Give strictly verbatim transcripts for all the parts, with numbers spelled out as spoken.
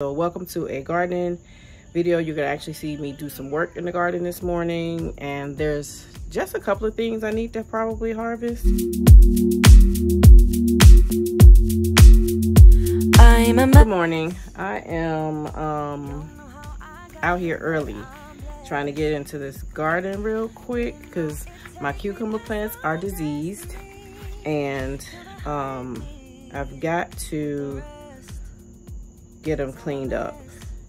So welcome to a garden video. You're gonna actually see me do some work in the garden this morning, and there's just a couple of things I need to probably harvest. I'm a Good morning. I am um, out here early trying to get into this garden real quick because my cucumber plants are diseased, and um, I've got to get them cleaned up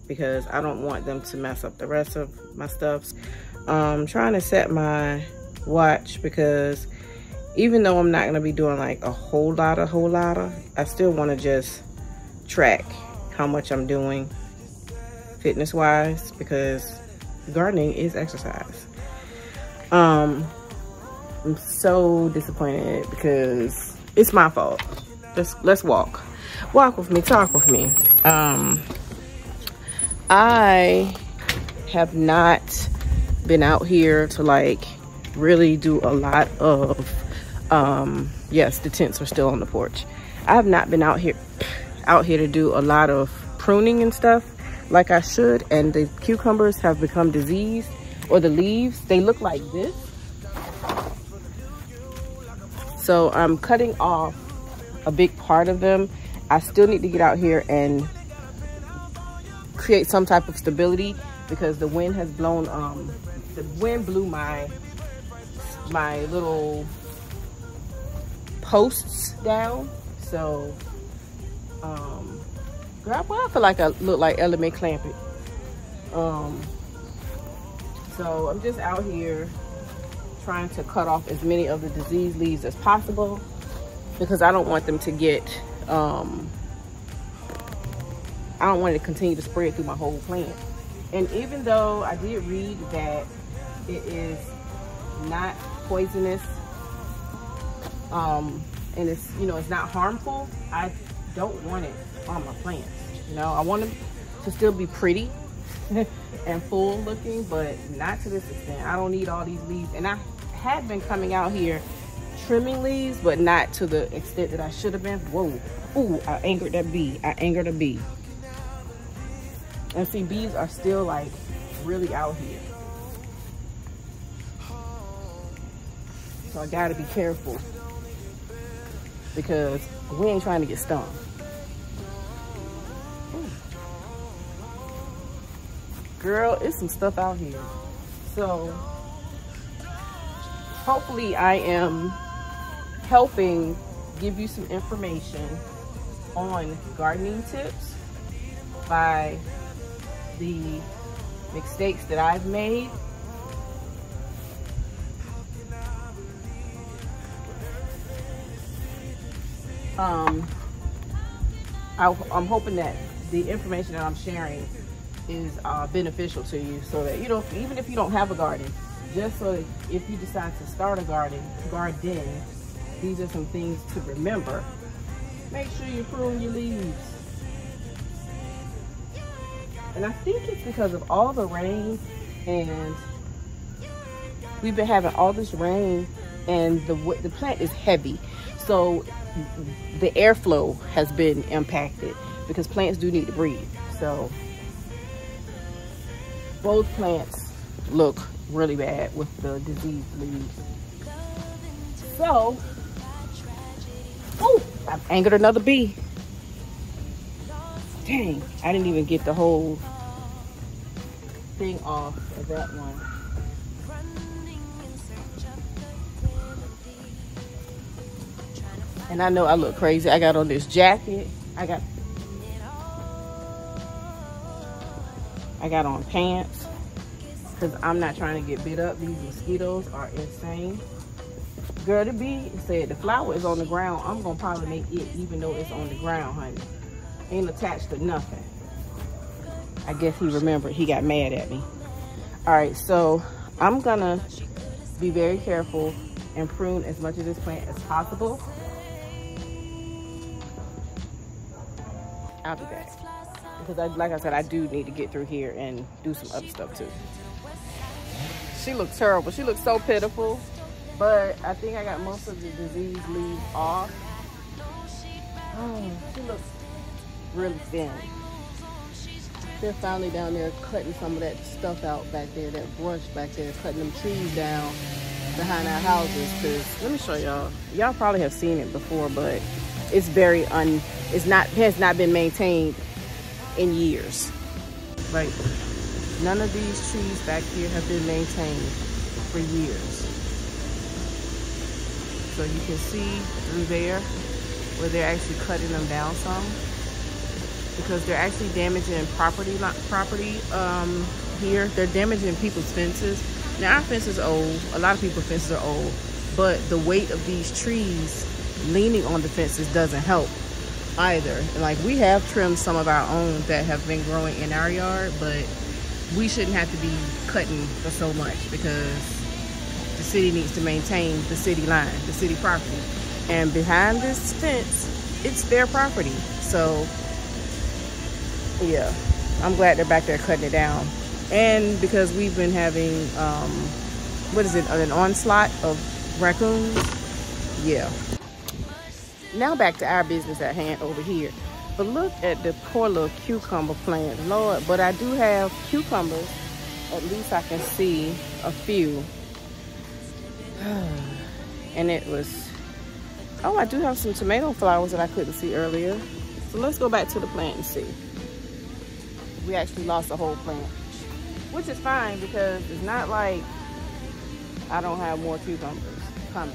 because I don't want them to mess up the rest of my stuff. I'm trying to set my watch because even though I'm not going to be doing like a whole lot of whole lot of, I still want to just track how much I'm doing fitness wise because gardening is exercise. Um, I'm so disappointed because it's my fault. Let's, let's walk. Walk with me, talk with me. Um, I have not been out here to like really do a lot of, um, yes, the tents are still on the porch. I have not been out here, out here to do a lot of pruning and stuff like I should. And the cucumbers have become diseased, or the leaves, they look like this. So I'm cutting off a big part of them. I still need to get out here and create some type of stability because the wind has blown, um, the wind blew my, my little posts down. So, um, girl, well, I feel like I look like Element Clampett. Um, so I'm just out here trying to cut off as many of the diseased leaves as possible because I don't want them to get Um, I don't want it to continue to spread through my whole plant. And even though I did read that it is not poisonous, um, and it's, you know, it's not harmful, I don't want it on my plants. You know, I want them to still be pretty and full looking, but not to this extent. I don't need all these leaves. And I have been coming out here trimming leaves, but not to the extent that I should have been. Whoa. Ooh, I angered that bee. I angered a bee. And see, bees are still like really out here. So I gotta be careful because we ain't trying to get stung. Ooh. Girl, it's some stuff out here. So hopefully I am helping give you some information on gardening tips by the mistakes that I've made. Um, I, I'm hoping that the information that I'm sharing is uh, beneficial to you, so that, you know, even if you don't have a garden, just so that if you decide to start a garden, garden, these are some things to remember. Make sure you prune your leaves. And I think it's because of all the rain, and we've been having all this rain, and the the plant is heavy. So the airflow has been impacted because plants do need to breathe. So both plants look really bad with the diseased leaves. So, oh, I've angered another bee. Dang, I didn't even get the whole thing off of that one. And I know I look crazy. I got on this jacket. I got, I got on pants, because I'm not trying to get bit up. These mosquitoes are insane. Girl, the bee said the flower is on the ground. I'm going to pollinate it even though it's on the ground, honey. Ain't attached to nothing. I guess he remembered. He got mad at me. All right, so I'm going to be very careful and prune as much of this plant as possible. I'll be back. Because I, like I said, I do need to get through here and do some other stuff too. She looks terrible. She looks so pitiful. But I think I got most of the disease leaves off. Oh, she looks really thin. They're finally down there cutting some of that stuff out back there, that brush back there, cutting them trees down behind our houses. Cause let me show y'all. Y'all probably have seen it before, but it's very un. It's not has not been maintained in years. Like none of these trees back here have been maintained for years. So you can see through there where they're actually cutting them down some, because they're actually damaging property property um, here. They're damaging people's fences. Now our fence is old. A lot of people's fences are old, but the weight of these trees leaning on the fences doesn't help either. And like we have trimmed some of our own that have been growing in our yard, but we shouldn't have to be cutting for so much because the city needs to maintain the city line, the city property. And behind this fence, it's their property. So yeah, I'm glad they're back there cutting it down. And because we've been having, um, what is it, an onslaught of raccoons? Yeah. Now back to our business at hand over here. But look at the poor little cucumber plant. Lord, but I do have cucumbers. At least I can see a few. And it was, oh, I do have some tomato flowers that I couldn't see earlier. So let's go back to the plant and see. We actually lost a whole plant, which is fine because it's not like I don't have more cucumbers coming.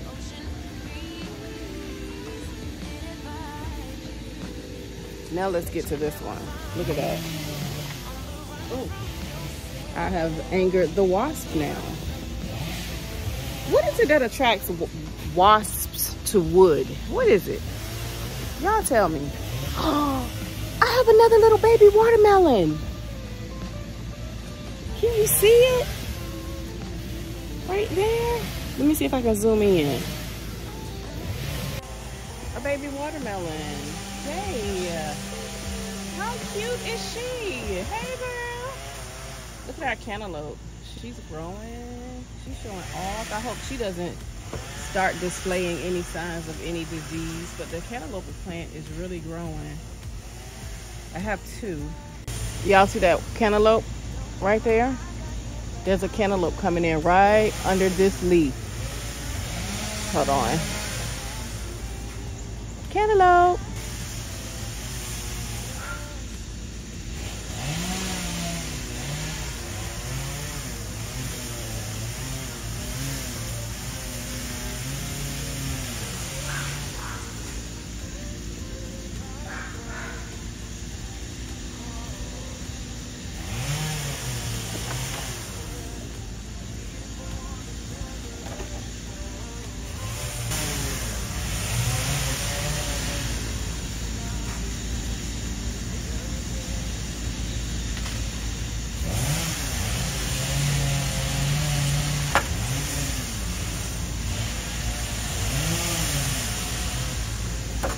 Now let's get to this one. Look at that. Ooh, I have angered the wasp now. What is it that attracts wasps to wood? What is it? Y'all tell me. Oh, I have another little baby watermelon. Can you see it? Right there. Let me see if I can zoom in. A baby watermelon. Hey, how cute is she? Hey, girl. Look at our cantaloupe. She's growing. She's showing off. I hope she doesn't start displaying any signs of any disease, but the cantaloupe plant is really growing. I have two. Y'all see that cantaloupe right there? There's a cantaloupe coming in right under this leaf. Hold on. Cantaloupe.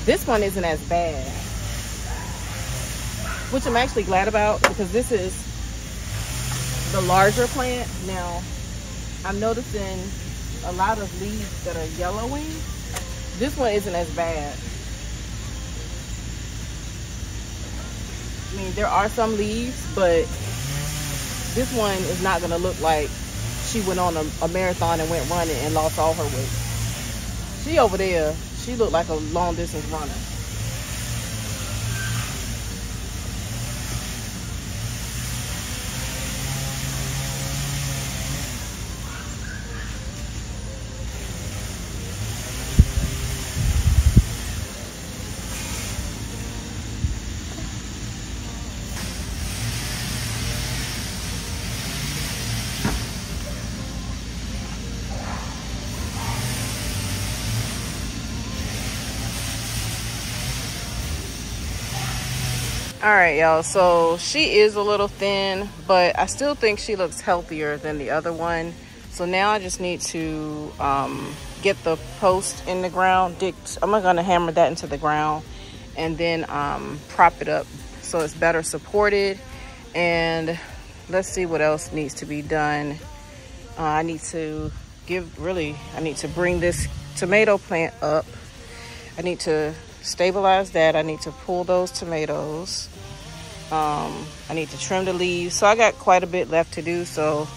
This one isn't as bad, which I'm actually glad about because this is the larger plant. Now, I'm noticing a lot of leaves that are yellowing. This one isn't as bad. I mean, there are some leaves, but this one is not gonna look like she went on a, a marathon and went running and lost all her weight. She over there. She looked like a long distance runner. All right, y'all, so she is a little thin, but I still think she looks healthier than the other one. So now I just need to um, get the post in the ground. Dig, I'm gonna hammer that into the ground and then um, prop it up so it's better supported. And let's see what else needs to be done. Uh, I need to give, really, I need to bring this tomato plant up. I need to stabilize that. I need to pull those tomatoes. Um, I need to trim the leaves. So I got quite a bit left to do. So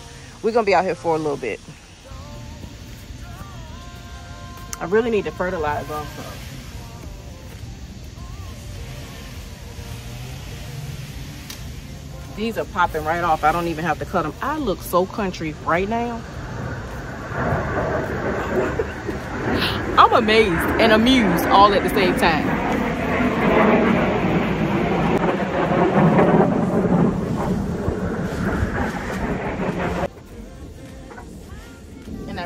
we're going to be out here for a little bit. I really need to fertilize also. These are popping right off. I don't even have to cut them. I look so country right now. I'm amazed and amused all at the same time.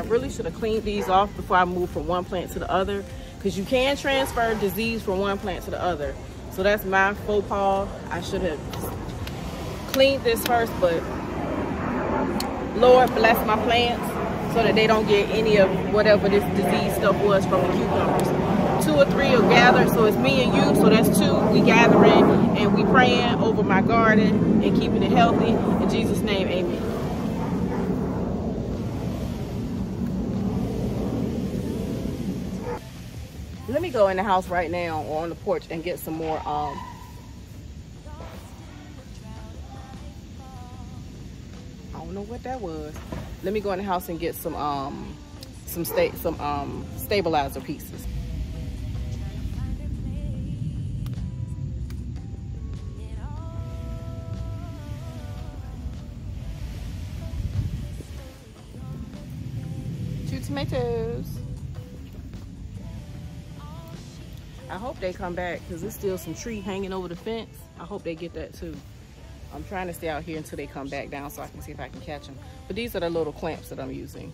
Really should have cleaned these off before I moved from one plant to the other, because you can transfer disease from one plant to the other. So that's my faux pas. I should have cleaned this first, but Lord bless my plants so that they don't get any of whatever this disease stuff was from the cucumbers. Two or three are gathered, so it's me and you, so that's two. We gathering and we praying over my garden and keeping it healthy. In Jesus' name, amen. Let me go in the house right now or on the porch and get some more um I don't know what that was. Let me go in the house and get some um some sta some um stabilizer pieces. Two tomatoes. I hope they come back, because there's still some tree hanging over the fence. I hope they get that too. I'm trying to stay out here until they come back down so I can see if I can catch them. But these are the little clamps that I'm using.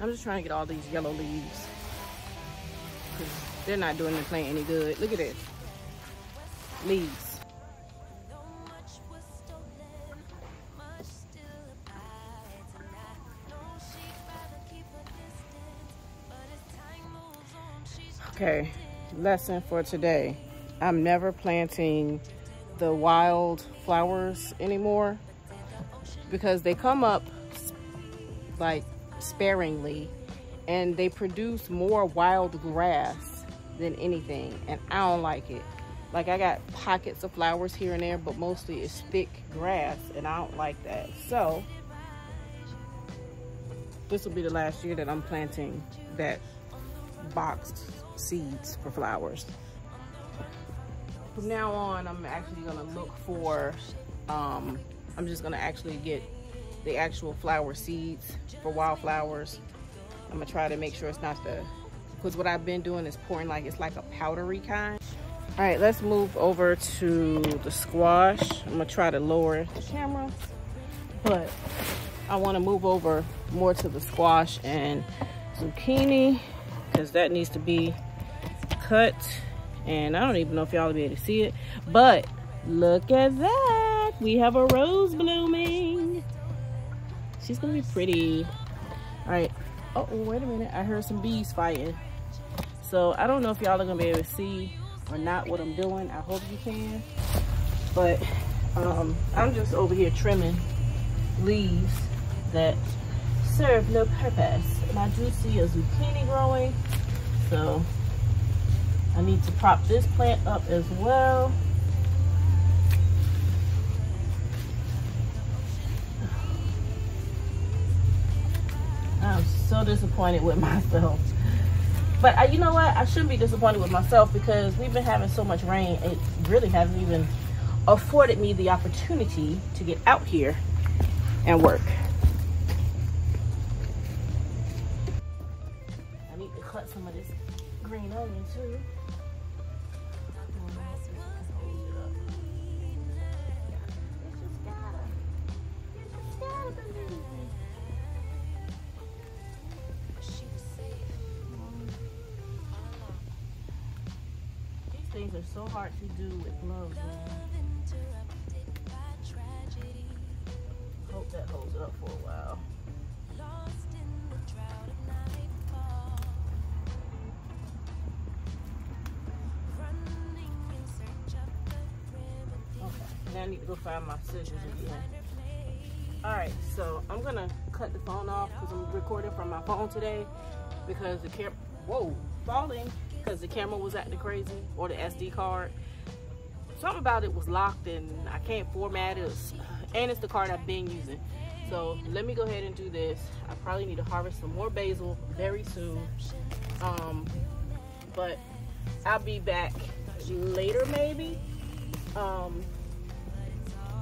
I'm just trying to get all these yellow leaves, because they're not doing the plant any good. Look at this. Leaves. Okay, lesson for today. I'm never planting the wild flowers anymore, because they come up like sparingly and they produce more wild grass than anything, and I don't like it. Like, I got pockets of flowers here and there, but mostly it's thick grass, and I don't like that. So this will be the last year that I'm planting that boxed seeds for flowers. From now on, I'm actually gonna look for um I'm just gonna actually get the actual flower seeds for wildflowers. I'm gonna try to make sure it's not the, because what I've been doing is pouring like it's like a powdery kind. All right, let's move over to the squash. I'm gonna try to lower the camera, but I want to move over more to the squash and zucchini, because that needs to be cut. And I don't even know if y'all will be able to see it, but look at that, we have a rose blooming. She's gonna be pretty. All right. Oh, wait a minute, I heard some bees fighting, so I don't know if y'all are gonna be able to see or not what I'm doing. I hope you can, but um I'm just over here trimming leaves that serve no purpose. And I do see a zucchini growing, so I need to prop this plant up as well. I'm so disappointed with myself, but I, you know what, I shouldn't be disappointed with myself, because we've been having so much rain, it really hasn't even afforded me the opportunity to get out here and work. Cut some of this green onion too. These things are so hard to do with gloves, man. Hope that holds up for a while. I need to go find my scissors again. Alright, so I'm gonna cut the phone off, because I'm recording from my phone today, because the, whoa, falling because the camera was acting crazy or the S D card. Something about it was locked and I can't format it, and it's the card I've been using. So let me go ahead and do this. I probably need to harvest some more basil very soon. Um, but I'll be back later maybe um,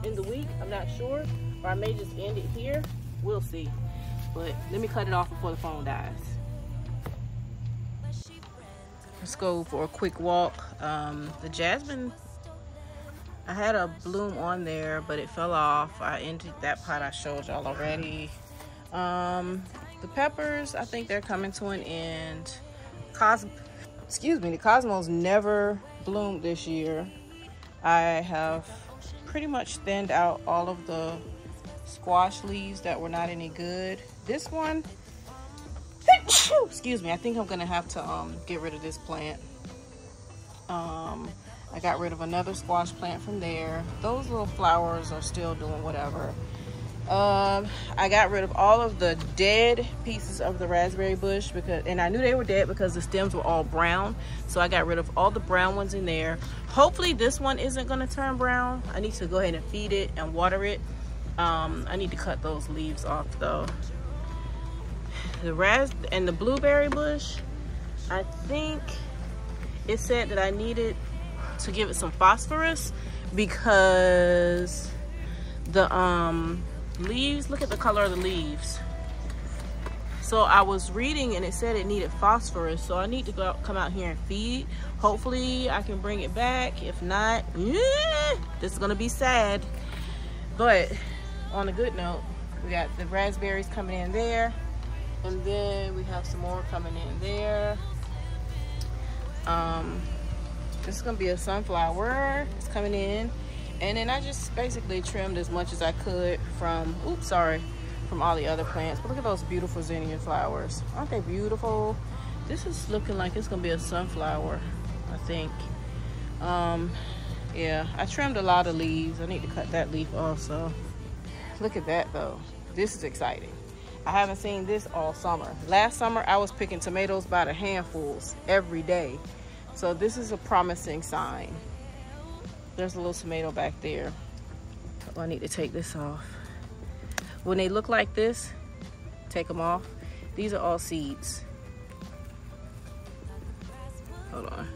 in the week, I'm not sure. Or I may just end it here, we'll see. But let me cut it off before the phone dies. Let's go for a quick walk. Um, the jasmine, I had a bloom on there, but it fell off. I ended that pot I showed y'all already. Um, the peppers, I think they're coming to an end. Cos Excuse me, the cosmos never bloomed this year. I have pretty much thinned out all of the squash leaves that were not any good. This one, excuse me, I think I'm gonna have to um, get rid of this plant. Um, I got rid of another squash plant from there. Those little flowers are still doing whatever. Um, I got rid of all of the dead pieces of the raspberry bush because, and I knew they were dead because the stems were all brown. So I got rid of all the brown ones in there. Hopefully this one isn't going to turn brown. I need to go ahead and feed it and water it. Um, I need to cut those leaves off though. The ras and the blueberry bush, I think it said that I needed to give it some phosphorus because the um leaves, look at the color of the leaves. So I was reading and it said it needed phosphorus, so I need to go out, come out here and feed. Hopefully I can bring it back. If not, yeah, this is gonna be sad. But on a good note, we got the raspberries coming in there, and then we have some more coming in there. Um this is gonna be a sunflower. It's coming in. And then I just basically trimmed as much as I could from, oops, sorry, from all the other plants. But look at those beautiful zinnia flowers. Aren't they beautiful? This is looking like it's gonna be a sunflower, I think. Um, yeah, I trimmed a lot of leaves. I need to cut that leaf also. Look at that though. This is exciting. I haven't seen this all summer. Last summer, I was picking tomatoes by the handfuls every day. So this is a promising sign. There's a little tomato back there. Oh, I need to take this off. When they look like this, take them off. These are all seeds. Hold on.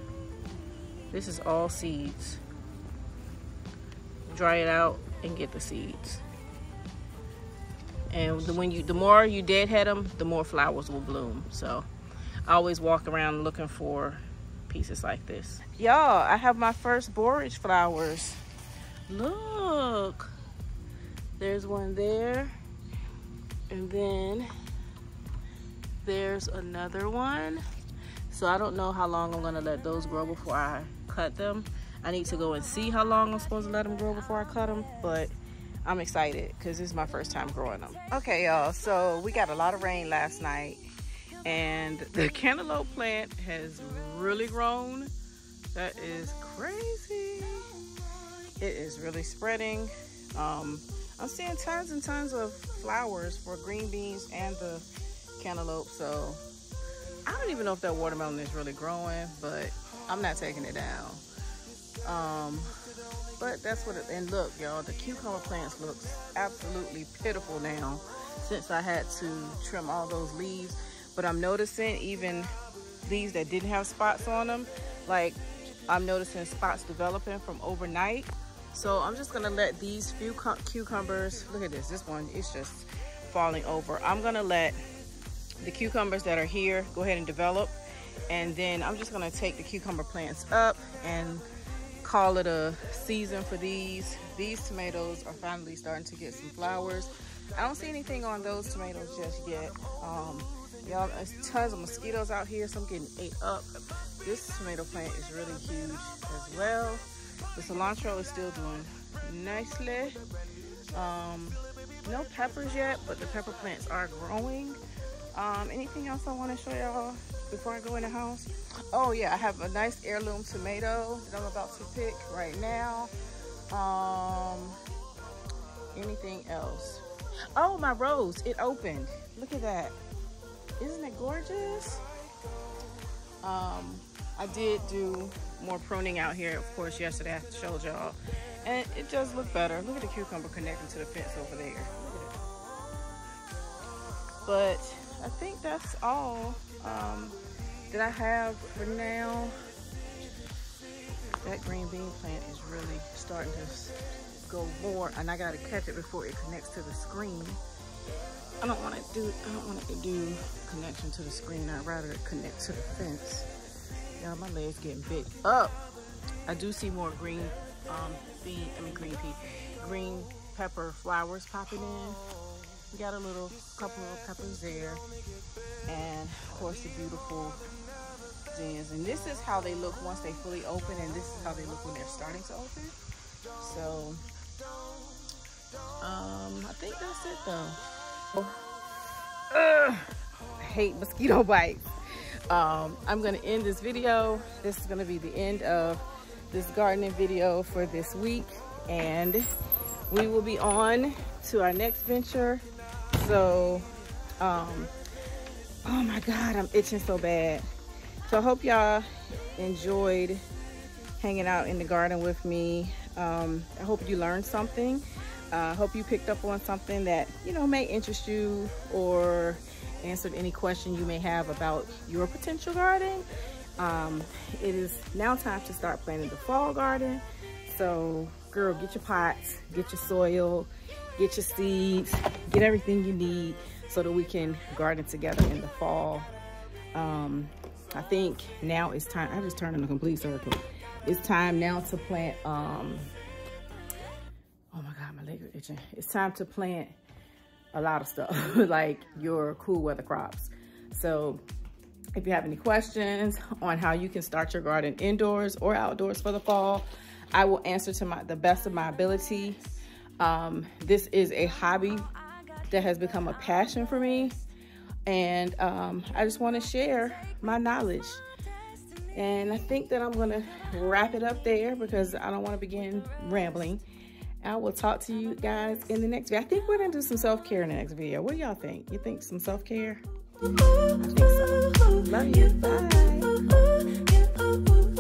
This is all seeds. Dry it out and get the seeds. And the, when you, the more you deadhead them, the more flowers will bloom. So I always walk around looking for pieces like this. Y'all, I have my first borage flowers. Look, there's one there, and then there's another one. So I don't know how long I'm gonna let those grow before I cut them. I need to go and see how long I'm supposed to let them grow before I cut them, but I'm excited because this is my first time growing them. Okay, y'all, so we got a lot of rain last night, and the cantaloupe plant has really grown. That is crazy. It is really spreading. um I'm seeing tons and tons of flowers for green beans and the cantaloupe. So I don't even know if that watermelon is really growing, but I'm not taking it down. Um but that's what it, and look y'all, the cucumber plants look absolutely pitiful now since I had to trim all those leaves. But I'm noticing even leaves that didn't have spots on them, like I'm noticing spots developing from overnight. So I'm just gonna let these few cucumbers, look at this, this one is just falling over. I'm gonna let the cucumbers that are here go ahead and develop, and then I'm just gonna take the cucumber plants up and call it a season for these. These tomatoes are finally starting to get some flowers. I don't see anything on those tomatoes just yet. Um, Y'all, there's tons of mosquitoes out here, so I'm getting ate up. This tomato plant is really huge as well. The cilantro is still doing nicely. Um, no peppers yet, but the pepper plants are growing. Um, anything else I want to show y'all before I go in the house? Oh yeah, I have a nice heirloom tomato that I'm about to pick right now. Um, anything else? Oh, my rose, it opened. Look at that. Isn't it gorgeous? Um, I did do more pruning out here, of course, yesterday I showed y'all. And it does look better. Look at the cucumber connecting to the fence over there. Look at it. But I think that's all um, that I have for now. That green bean plant is really starting to go more, and I gotta catch it before it connects to the screen. I don't want it to do, I don't want it to do connection to the screen. I'd rather it connect to the fence. Y'all, my leg's getting big up. I do see more green um, bean, I mean green pea, green pepper flowers popping in. We got a little couple of peppers there, and of course the beautiful zinnias. And this is how they look once they fully open, and this is how they look when they're starting to open. So um I think that's it though. Ugh, I hate mosquito bites. um I'm gonna end this video. This is gonna be the end of this gardening video for this week, and we will be on to our next venture. So um oh my god, I'm itching so bad. So I hope y'all enjoyed hanging out in the garden with me. um I hope you learned something. I uh, hope you picked up on something that, you know, may interest you, or answered any question you may have about your potential garden. Um it is now time to start planting the fall garden. So girl, get your pots, get your soil, get your seeds, get everything you need so that we can garden together in the fall. Um, I think now it's time, I just turned in a complete circle. It's time now to plant, um, oh my God, my leg is itching. It's time to plant a lot of stuff, like your cool weather crops. So if you have any questions on how you can start your garden indoors or outdoors for the fall, I will answer to my, the best of my ability. Um, this is a hobby that has become a passion for me, and um, I just want to share my knowledge. And I think that I'm going to wrap it up there because I don't want to begin rambling. I will talk to you guys in the next video. I think we're going to do some self-care in the next video. What do y'all think? You think some self-care? I think so. Love you. Bye.